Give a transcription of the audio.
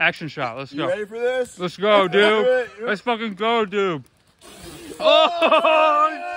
Action shot. Let's go. You ready for this? Let's go, dude. Let's fucking go, dude. Oh!